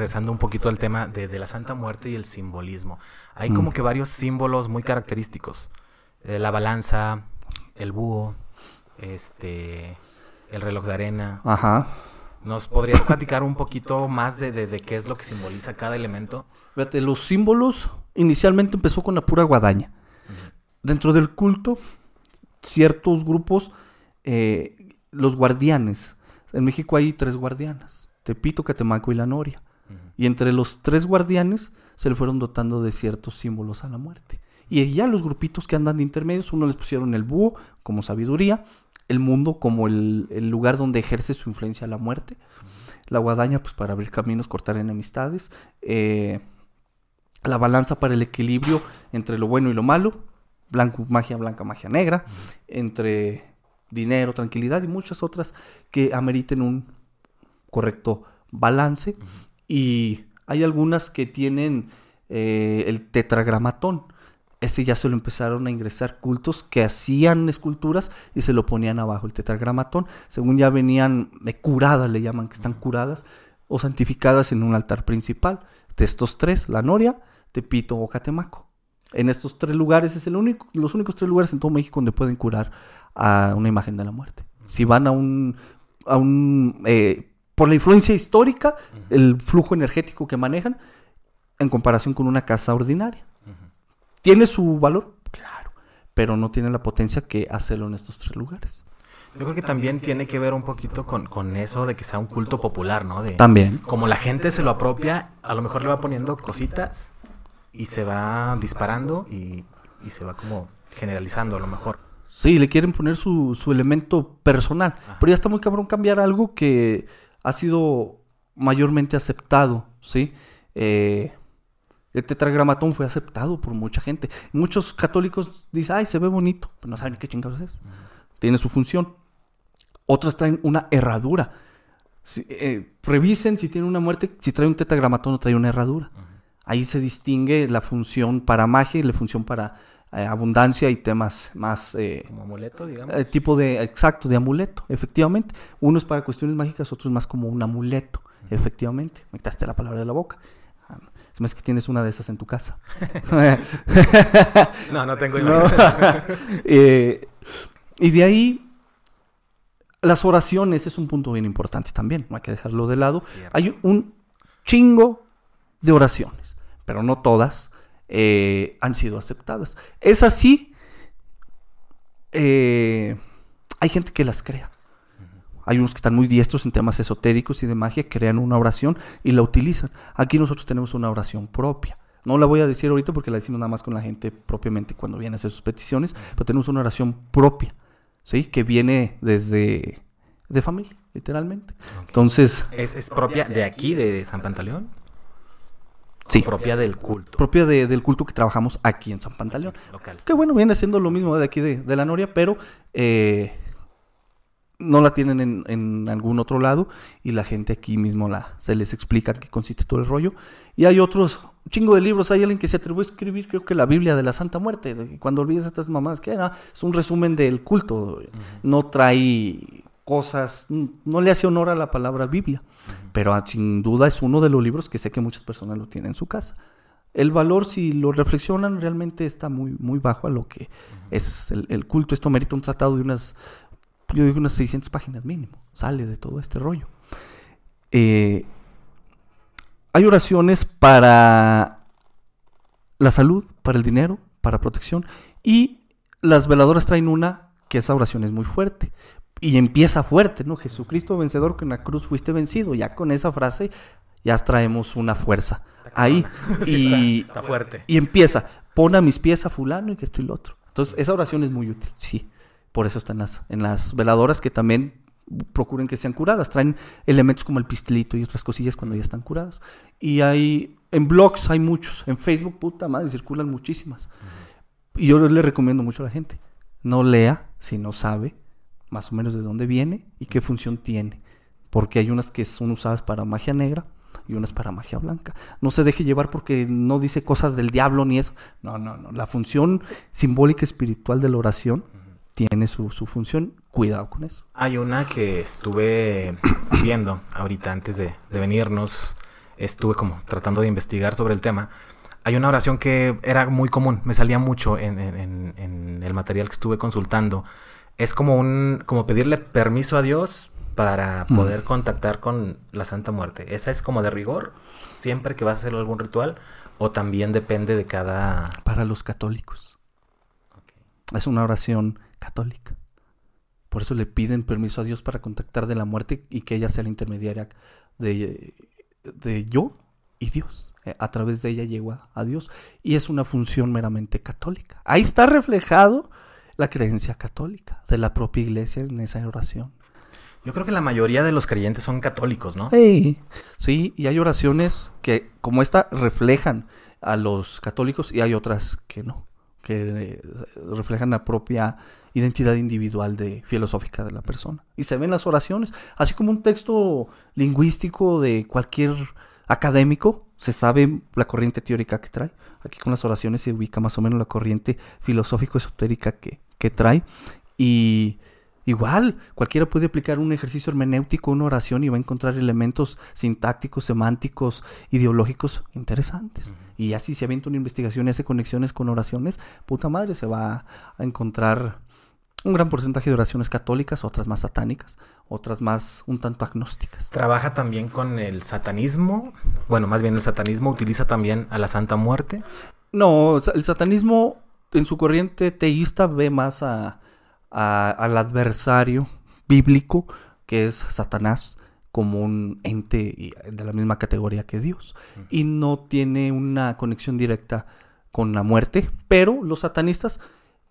regresando un poquito al tema de la Santa Muerte y el simbolismo. Hay como que varios símbolos muy característicos. La balanza, el búho, el reloj de arena. Ajá. ¿Nos podrías platicar un poquito más de qué es lo que simboliza cada elemento? Fíjate, los símbolos inicialmente empezó con la pura guadaña. Uh-huh. Dentro del culto, ciertos grupos, los guardianes. En México hay 3 guardianas: Tepito, Catemaco y La Noria. Uh-huh. Y entre los 3 guardianes se le fueron dotando de ciertos símbolos a la muerte. Y ya los grupitos que andan de intermedios, uno les pusieron el búho como sabiduría, el mundo como el lugar donde ejerce su influencia la muerte, la guadaña pues para abrir caminos, cortar enemistades, la balanza para el equilibrio entre lo bueno y lo malo, blanco, magia negra, entre dinero, tranquilidad y muchas otras que ameriten un correcto balance. Y hay algunas que tienen el tetragramatón. Ese ya se lo empezaron a ingresar cultos que hacían esculturas y se lo ponían abajo, el tetragramatón. Según ya venían curadas, le llaman, que están curadas o santificadas en un altar principal. De estos 3, La Noria, Tepito o Catemaco. En estos 3 lugares es los únicos 3 lugares en todo México donde pueden curar a una imagen de la muerte. Si van a por la influencia histórica, el flujo energético que manejan, en comparación con una casa ordinaria. ¿Tiene su valor? Claro, pero no tiene la potencia que hacerlo en estos 3 lugares. Yo creo que también tiene que ver un poquito con eso de que sea un culto popular, ¿no? También. Como la gente se lo apropia, a lo mejor le va poniendo cositas y se va disparando y se va como generalizando a lo mejor. Sí, le quieren poner su elemento personal. Ajá. Pero ya está muy cabrón cambiar algo que ha sido mayormente aceptado, ¿sí? El tetragramatón fue aceptado por mucha gente. Muchos católicos dicen, ay, se ve bonito, pero no saben qué chingados es. Tiene su función. Otros traen una herradura. Si, revisen si tiene una muerte, si trae un tetragramatón o trae una herradura. Ahí se distingue la función para magia y la función para abundancia y temas más... como amuleto, digamos. Exacto, de amuleto, efectivamente. Uno es para cuestiones mágicas, otro es más como un amuleto, efectivamente. Me quitaste la palabra de la boca. Es que tienes una de esas en tu casa. No tengo idea. No. Y de ahí, las oraciones es un punto bien importante también. No hay que dejarlo de lado. Cierto. Hay un chingo de oraciones, pero no todas han sido aceptadas. Es así, hay gente que las crea. Hay unos que están muy diestros en temas esotéricos y de magia, crean una oración y la utilizan. Aquí nosotros tenemos una oración propia. No la voy a decir ahorita porque la decimos nada más con la gente propiamente cuando vienen a hacer sus peticiones, pero tenemos una oración propia, ¿sí? Que viene desde... de familia, literalmente. Okay. Entonces... ¿Es propia de aquí, de San Pantaleón? Sí. Propia del culto. Propia del culto que trabajamos aquí en San Pantaleón. Local. Que bueno, viene siendo lo mismo de aquí de La Noria, pero... no la tienen en algún otro lado y la gente aquí mismo se les explica qué consiste todo el rollo. Y hay otros, un chingo de libros, hay alguien que se atrevió a escribir, creo que la Biblia de la Santa Muerte, cuando olvides estas mamadas, que era, es un resumen del culto, no trae cosas, no le hace honor a la palabra Biblia, pero sin duda es uno de los libros que sé que muchas personas lo tienen en su casa. El valor, si lo reflexionan, realmente está muy, muy bajo a lo que es el culto. Esto merita un tratado de yo digo unas 600 páginas mínimo, sale de todo este rollo. Hay oraciones para la salud, para el dinero, para protección, y las veladoras traen una que esa oración es muy fuerte, y empieza fuerte, ¿no? Jesucristo vencedor, que en la cruz fuiste vencido, ya con esa frase ya traemos una fuerza, ahí, sí, está fuerte. Y empieza, pon a mis pies a fulano y que esto y lo otro. Entonces esa oración es muy útil, sí. Por eso están en las veladoras, que también procuren que sean curadas. Traen elementos como el pistelito y otras cosillas cuando ya están curadas. Y en blogs hay muchos. En Facebook, puta madre, circulan muchísimas. Y yo le recomiendo mucho a la gente. No lea si no sabe más o menos de dónde viene y qué función tiene. Porque hay unas que son usadas para magia negra y unas para magia blanca. No se deje llevar porque no dice cosas del diablo ni eso. No. La función simbólica espiritual de la oración... tiene su función, cuidado con eso. Hay una que estuve viendo ahorita antes de venirnos, estuve como tratando de investigar sobre el tema, hay una oración que era muy común, me salía mucho en el material que estuve consultando. Es como como pedirle permiso a Dios para poder contactar con la Santa Muerte. ¿Esa es como de rigor siempre que vas a hacer algún ritual? ¿O también depende de cada...? Para los católicos. Okay. Es una oración católica. Por eso le piden permiso a Dios para contactar de la muerte y que ella sea la intermediaria de yo y Dios. A través de ella llegó a Dios. Y es una función meramente católica. Ahí está reflejado la creencia católica de la propia iglesia en esa oración. Yo creo que la mayoría de los creyentes son católicos, ¿no? Sí, sí, y hay oraciones que como esta reflejan a los católicos y hay otras que no, que reflejan la propia identidad individual filosófica de la persona. Y se ven las oraciones, así como un texto lingüístico de cualquier académico, se sabe la corriente teórica que trae. Aquí con las oraciones se ubica más o menos la corriente filosófico-esotérica que trae. Y igual, cualquiera puede aplicar un ejercicio hermenéutico, una oración, y va a encontrar elementos sintácticos, semánticos, ideológicos interesantes. Y así se avienta una investigación y hace conexiones con oraciones, puta madre, se va a encontrar un gran porcentaje de oraciones católicas, otras más satánicas, otras más un tanto agnósticas. ¿Trabaja también con el satanismo? Bueno, más bien el satanismo utiliza también a la Santa Muerte. No, el satanismo en su corriente teísta ve más al adversario bíblico, que es Satanás, como un ente de la misma categoría que Dios. Y no tiene una conexión directa con la muerte, pero los satanistas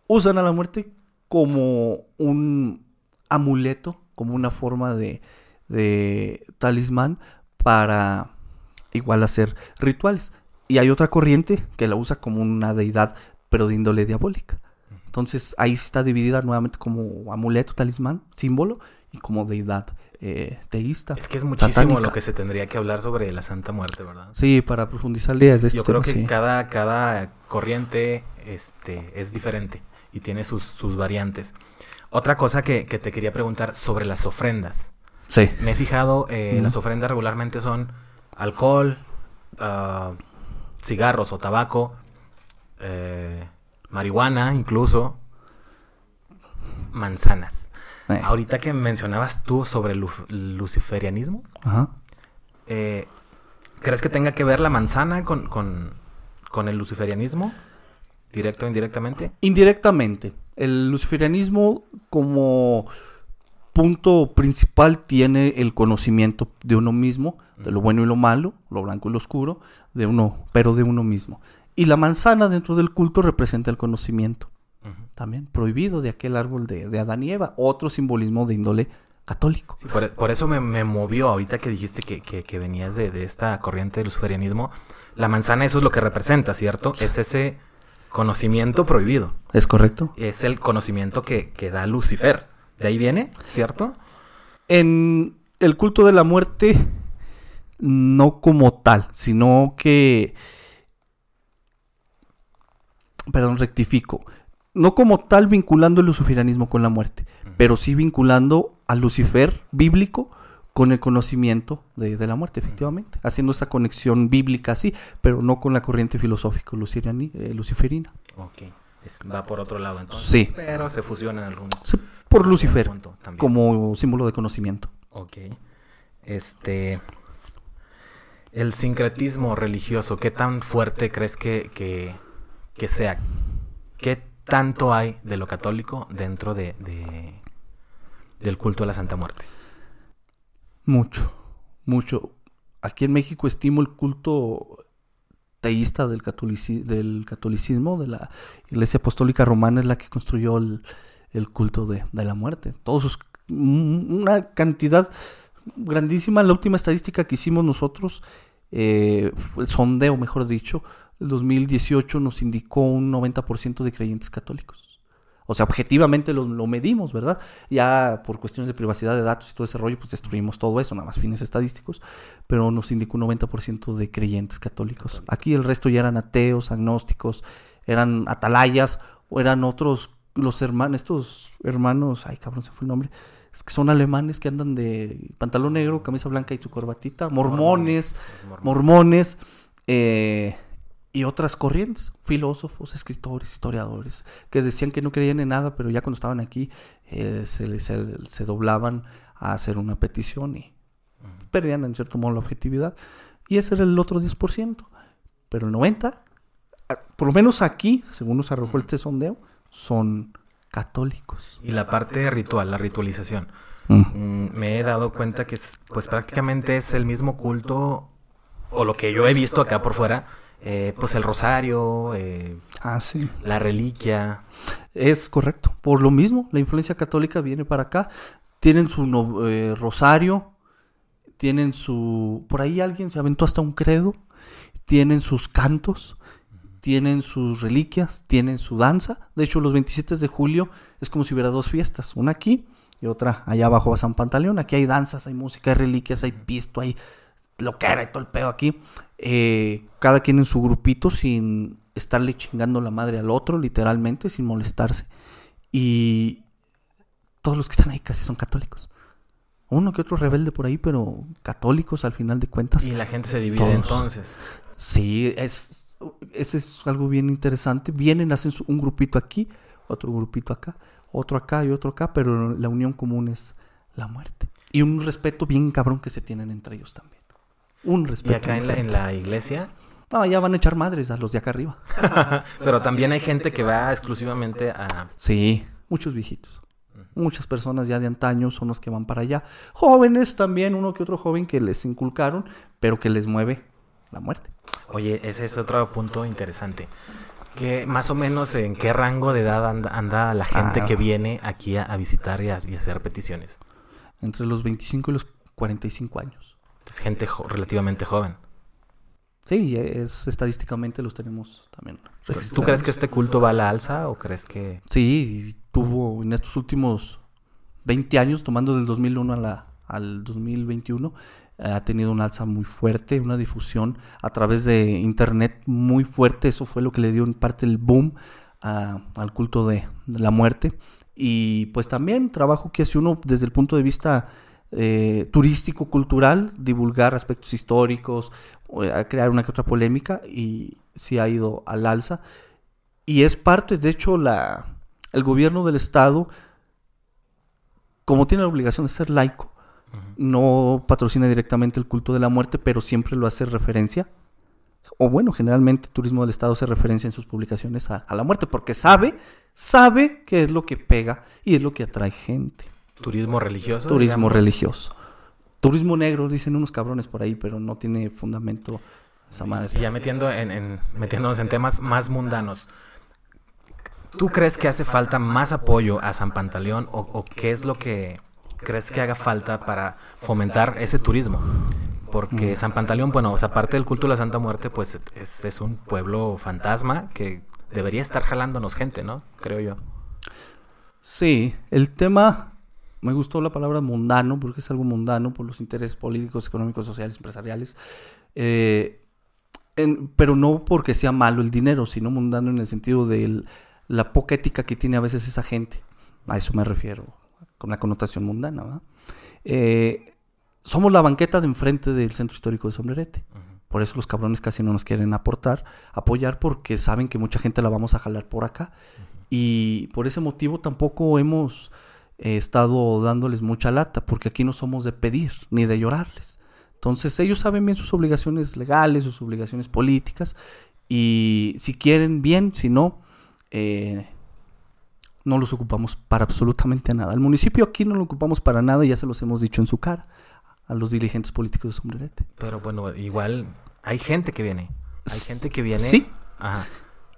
usan a la muerte como un amuleto, como una forma de talismán para igual hacer rituales. Y hay otra corriente que la usa como una deidad, pero de índole diabólica. Entonces ahí está dividida nuevamente como amuleto, talismán, símbolo, y como deidad teísta. Es que es muchísimo satánica. Lo que se tendría que hablar sobre la Santa Muerte, ¿verdad? Sí, para profundizarle. Yo creo que sí. cada corriente es diferente y tiene sus variantes. Otra cosa que te quería preguntar sobre las ofrendas. Sí. Me he fijado, las ofrendas regularmente son alcohol, cigarros o tabaco, marihuana, incluso manzanas. Ahorita que mencionabas tú sobre el luciferianismo, ¿crees que tenga que ver la manzana con el luciferianismo? ¿Directo o indirectamente? Indirectamente. El luciferianismo como punto principal tiene el conocimiento de uno mismo, de lo bueno y lo malo, lo blanco y lo oscuro, de uno mismo. Y la manzana dentro del culto representa el conocimiento. También prohibido de aquel árbol de Adán y Eva. Otro simbolismo de índole católico. Sí, por eso me movió ahorita que dijiste que venías de esta corriente del luciferianismo. La manzana, eso es lo que representa, ¿cierto? Sí. Es ese conocimiento prohibido. Es correcto. Es el conocimiento que da Lucifer. De ahí viene, ¿cierto? En el culto de la muerte, no como tal, sino que... Perdón, rectifico. No como tal vinculando el luciferianismo con la muerte, pero sí vinculando al Lucifer bíblico con el conocimiento de la muerte, efectivamente. Haciendo esa conexión bíblica, sí, pero no con la corriente filosófico luciferina. Ok. Va por otro lado, entonces. Sí. Pero se fusiona en algún... Sí, por Lucifer, como símbolo de conocimiento. Ok. El sincretismo religioso, ¿qué tan fuerte crees que sea? ¿Qué tanto hay de lo católico dentro del culto a la Santa Muerte? Mucho, mucho. Aquí en México estimo el culto teísta del catolicismo, de la Iglesia Apostólica Romana, es la que construyó el culto de la muerte. Una cantidad grandísima. La última estadística que hicimos nosotros, el sondeo, mejor dicho, el 2018 nos indicó un 90% de creyentes católicos. O sea, objetivamente lo medimos, ¿verdad? Ya por cuestiones de privacidad de datos y todo ese rollo, pues destruimos todo eso, nada más fines estadísticos. Pero nos indicó un 90% de creyentes católicos. Aquí el resto ya eran ateos, agnósticos, eran atalayas o eran otros, los hermanos, estos hermanos, ay cabrón, se fue el nombre, Es que son alemanes que andan de pantalón negro, camisa blanca y su corbatita. Mormones. Y otras corrientes, filósofos, escritores, historiadores, que decían que no creían en nada, pero ya cuando estaban aquí se doblaban a hacer una petición y perdían en cierto modo la objetividad. Y ese era el otro 10%. Pero el 90%, por lo menos aquí, según nos arrojó este sondeo, son católicos. Y la parte ritual, la ritualización. Me he dado cuenta que es, pues prácticamente es el mismo culto, o lo que yo he visto acá por fuera. Pues el rosario, sí, la reliquia. Es correcto, por lo mismo la influencia católica viene para acá. Tienen su rosario, tienen su... por ahí alguien se aventó hasta un credo. Tienen sus cantos, tienen sus reliquias, tienen su danza. De hecho los 27 de julio es como si hubiera dos fiestas, una aquí y otra allá abajo a San Pantaleón. Aquí hay danzas, hay música, hay reliquias, hay pisto, hay loquera y todo el pedo aquí. Cada quien en su grupito, sin estarle chingando la madre al otro, literalmente, sin molestarse. Y todos los que están ahí casi son católicos. Uno que otro rebelde por ahí, pero católicos al final de cuentas. Y la gente se divide todos. Entonces. Sí, ese es algo bien interesante. Vienen, hacen un grupito aquí, otro grupito acá, otro acá y otro acá, pero la unión común es la muerte. Y un respeto bien cabrón que se tienen entre ellos también. Un respeto. ¿Y acá en la iglesia? No, ya van a echar madres a los de acá arriba. Pero también hay gente que va exclusivamente a... Sí, muchos viejitos. Muchas personas ya de antaño son los que van para allá. Jóvenes también, uno que otro joven que les inculcaron, pero que les mueve la muerte. Oye, ese es otro punto interesante. Que más o menos en qué rango de edad anda la gente que viene aquí a visitar y a hacer peticiones. Entre los 25 y los 45 años. Es gente relativamente joven. Sí, estadísticamente los tenemos también. ¿Tú crees que este culto va a la alza o crees que...? Sí, tuvo en estos últimos 20 años, tomando del 2001 al 2021, ha tenido una alza muy fuerte, una difusión a través de internet muy fuerte. Eso fue lo que le dio en parte el boom al culto de la muerte. Y pues también trabajo que hace uno desde el punto de vista... turístico, cultural, divulgar aspectos históricos, crear una que otra polémica, y sí ha ido al alza. Y es parte, de hecho, el gobierno del estado, como tiene la obligación de ser laico, no patrocina directamente el culto de la muerte, pero siempre lo hace referencia, o bueno, generalmente turismo del estado hace referencia en sus publicaciones a la muerte, porque sabe que es lo que pega y es lo que atrae gente. ¿Turismo religioso? Turismo religioso. Turismo negro, dicen unos cabrones por ahí, pero no tiene fundamento esa madre. Y ya metiéndonos en temas más mundanos, ¿tú crees que hace falta más apoyo a San Pantaleón? ¿O qué es lo que crees que haga falta para fomentar ese turismo? Porque San Pantaleón, bueno, o sea, aparte del culto de la Santa Muerte, pues es un pueblo fantasma que debería estar jalándonos gente, ¿no? Creo yo. Sí, el tema... Me gustó la palabra mundano, porque es algo mundano por los intereses políticos, económicos, sociales, empresariales. Pero no porque sea malo el dinero, sino mundano en el sentido de la poca ética que tiene a veces esa gente. A eso me refiero, con la connotación mundana, ¿verdad? Somos la banqueta de enfrente del centro histórico de Sombrerete. Por eso los cabrones casi no nos quieren apoyar, porque saben que mucha gente la vamos a jalar por acá. Y por ese motivo tampoco hemos... he estado dándoles mucha lata, porque aquí no somos de pedir ni de llorarles. Entonces ellos saben bien sus obligaciones legales, sus obligaciones políticas, y si quieren bien, si no, no los ocupamos para absolutamente nada. El municipio aquí no lo ocupamos para nada, y ya se los hemos dicho en su cara a los dirigentes políticos de Sombrerete. Pero bueno, igual hay gente que viene. Hay gente que viene. Sí. Ajá.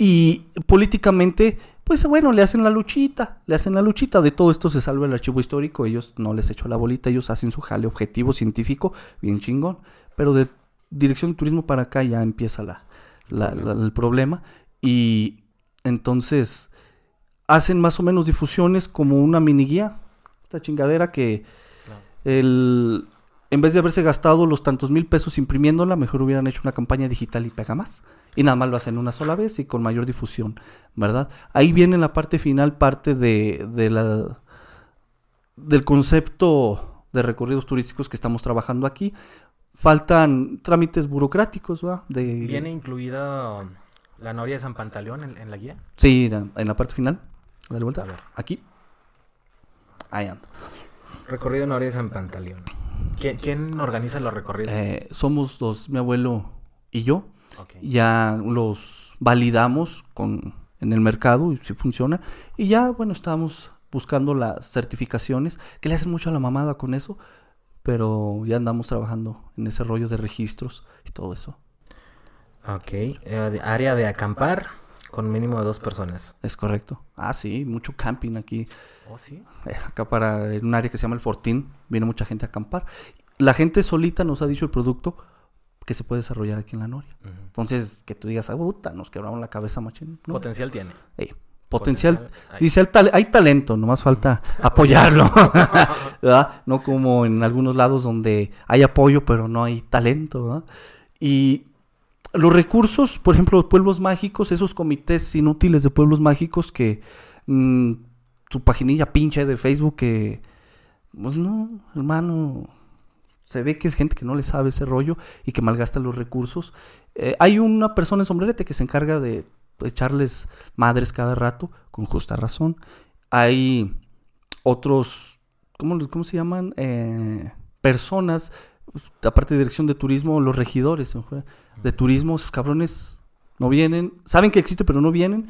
Y políticamente, pues bueno, le hacen la luchita. De todo esto se salva el archivo histórico, ellos no les echo la bolita, ellos hacen su jale objetivo científico, bien chingón. Pero de dirección de turismo para acá ya empieza el problema. Y entonces hacen más o menos difusiones como una mini guía, esta chingadera que en vez de haberse gastado los tantos mil pesos imprimiéndola, mejor hubieran hecho una campaña digital y pega más. Y nada más lo hacen una sola vez y con mayor difusión, ¿verdad? Ahí viene la parte final, parte de la del concepto de recorridos turísticos que estamos trabajando aquí. Faltan trámites burocráticos, ¿va? ¿Viene incluida la noria de San Pantaleón en la guía? Sí, en la parte final. Dale vuelta. Aquí. Ahí anda. Recorrido noria de San Pantaleón. ¿Quién organiza los recorridos? Somos dos, mi abuelo y yo. Okay. Ya los validamos en el mercado y si funciona. Y ya, bueno, estamos buscando las certificaciones, que le hacen mucho a la mamada con eso, pero ya andamos trabajando en ese rollo de registros y todo eso. Ok. Área de acampar con mínimo de 2 personas. Es correcto. Ah, sí, mucho camping aquí. ¿Oh, sí? Acá en un área que se llama El Fortín, viene mucha gente a acampar. La gente solita nos ha dicho el producto que se puede desarrollar aquí en la noria. Uh-huh. Entonces, que tú digas, ah, puta, nos quebraron la cabeza, machín. No. Potencial tiene. Potencial, dice, hay talento, nomás falta apoyarlo, ¿verdad? No como en algunos lados donde hay apoyo, pero no hay talento, ¿verdad? Y los recursos, por ejemplo, los pueblos mágicos, esos comités inútiles de pueblos mágicos que su paginilla pinche de Facebook que, pues no, hermano, se ve que es gente que no le sabe ese rollo y que malgasta los recursos. Hay una persona en Sombrerete que se encarga de echarles madres cada rato, con justa razón. Hay otros, ¿cómo se llaman? Personas, aparte de dirección de turismo, los regidores de turismo, esos cabrones no vienen, saben que existe pero no vienen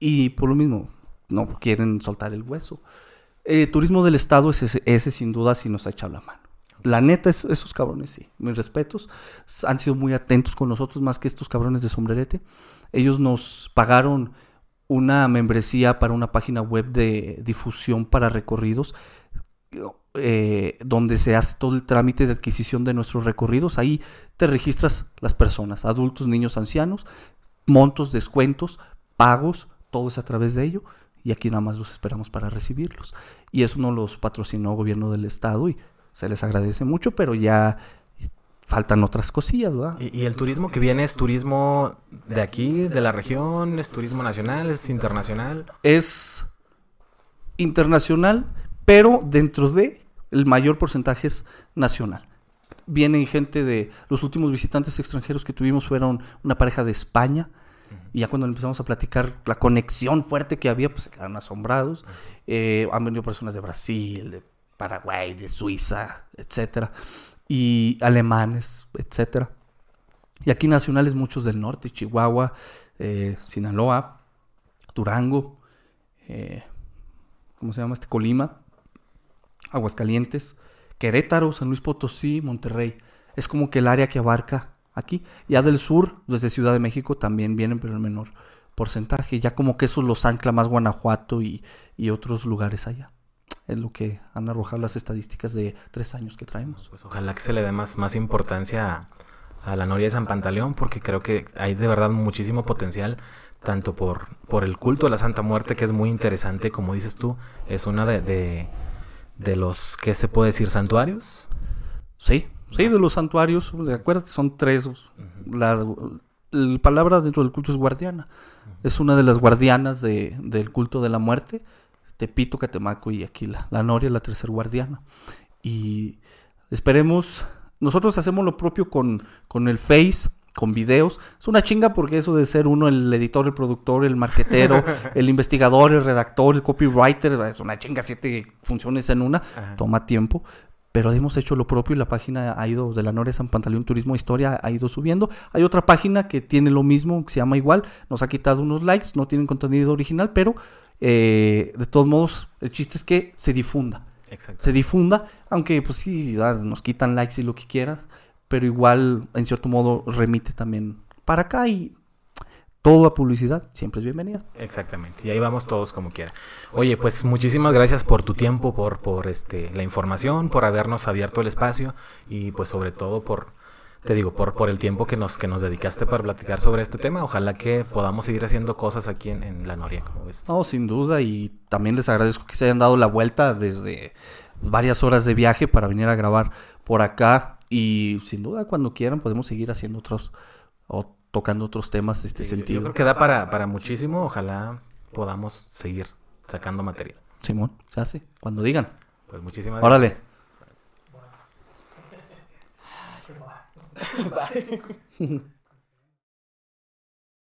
y por lo mismo no quieren soltar el hueso. Turismo del estado es ese sin duda si nos ha echado la mano. La neta, esos cabrones sí, mis respetos, han sido muy atentos con nosotros, más que estos cabrones de Sombrerete. Ellos nos pagaron una membresía para una página web de difusión para recorridos, donde se hace todo el trámite de adquisición de nuestros recorridos. Ahí te registras las personas, adultos, niños, ancianos, montos, descuentos, pagos, todo es a través de ello. Y aquí nada más los esperamos para recibirlos. Y eso nos los patrocinó el gobierno del estado y se les agradece mucho, pero ya faltan otras cosillas, ¿verdad? ¿Y el turismo que viene es turismo de aquí, de la región? ¿Es turismo nacional? ¿Es internacional? Es internacional, pero dentro de el mayor porcentaje es nacional. Vienen gente de... Los últimos visitantes extranjeros que tuvimos fueron una pareja de España. Y ya cuando empezamos a platicar la conexión fuerte que había, pues se quedaron asombrados. Han venido personas de Brasil, de Paraguay, de Suiza, etcétera, y alemanes, etcétera. Y aquí nacionales muchos del norte, Chihuahua, Sinaloa, Durango, ¿cómo se llama Colima, Aguascalientes, Querétaro, San Luis Potosí, Monterrey. Es como que el área que abarca aquí. Ya del sur, desde Ciudad de México también vienen, pero en menor porcentaje. Ya como que esos los ancla más Guanajuato y otros lugares allá. Es lo que han arrojado las estadísticas de 3 años que traemos. Pues ojalá que se le dé más importancia a la noria de San Pantaleón, porque creo que hay de verdad muchísimo potencial, tanto por el culto a la Santa Muerte, que es muy interesante, como dices tú, es una de los, ¿qué se puede decir? ¿Santuarios? Sí, sí, de los santuarios, acuérdate, son 3. La palabra dentro del culto es guardiana, es una de las guardianas del culto de la muerte. Tepito, Catemaco y aquí la noria, la tercer guardiana. Y esperemos, nosotros hacemos lo propio con el Face, con videos. Es una chinga porque eso de ser uno el editor, el productor, el marquetero, el investigador, el redactor, el copywriter, es una chinga, 7 funciones en una. Ajá. Toma tiempo. Pero hemos hecho lo propio y la página ha ido de la noria de San Pantaleón Turismo Historia, ha ido subiendo. Hay otra página que tiene lo mismo, que se llama igual, nos ha quitado unos likes, no tienen contenido original, pero de todos modos el chiste es que se difunda. Exacto. Se difunda, aunque pues sí, nos quitan likes y lo que quieras, pero igual en cierto modo remite también para acá y toda publicidad siempre es bienvenida. Exactamente, y ahí vamos todos como quiera. Oye, pues muchísimas gracias por tu tiempo, por la información, por habernos abierto el espacio y pues sobre todo por el tiempo que nos dedicaste para platicar sobre este tema. Ojalá que podamos seguir haciendo cosas aquí en la noria, como ves. No, sin duda, y también les agradezco que se hayan dado la vuelta desde varias horas de viaje para venir a grabar por acá y sin duda cuando quieran podemos seguir haciendo tocando otros temas de este sentido. Yo creo que da para muchísimo, ojalá podamos seguir sacando material. Simón, se hace, cuando digan. Pues muchísimas gracias. Órale. Bye.